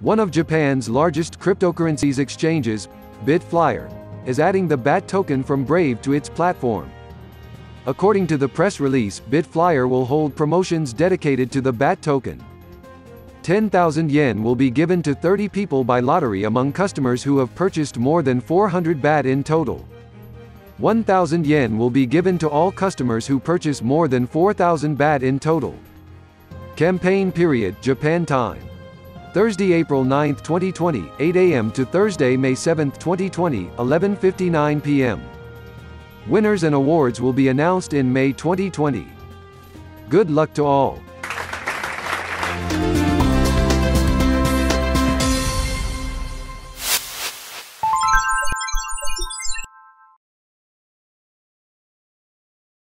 One of Japan's largest cryptocurrencies exchanges, BitFlyer, is adding the BAT token from Brave to its platform. According to the press release, BitFlyer will hold promotions dedicated to the BAT token. 10,000 yen will be given to 30 people by lottery among customers who have purchased more than 400 BAT in total. 1,000 yen will be given to all customers who purchase more than 4,000 BAT in total. Campaign period, Japan time. Thursday, April 9, 2020, 8 a.m. to Thursday, May 7, 2020, 11:59 p.m. Winners and awards will be announced in May 2020. Good luck to all.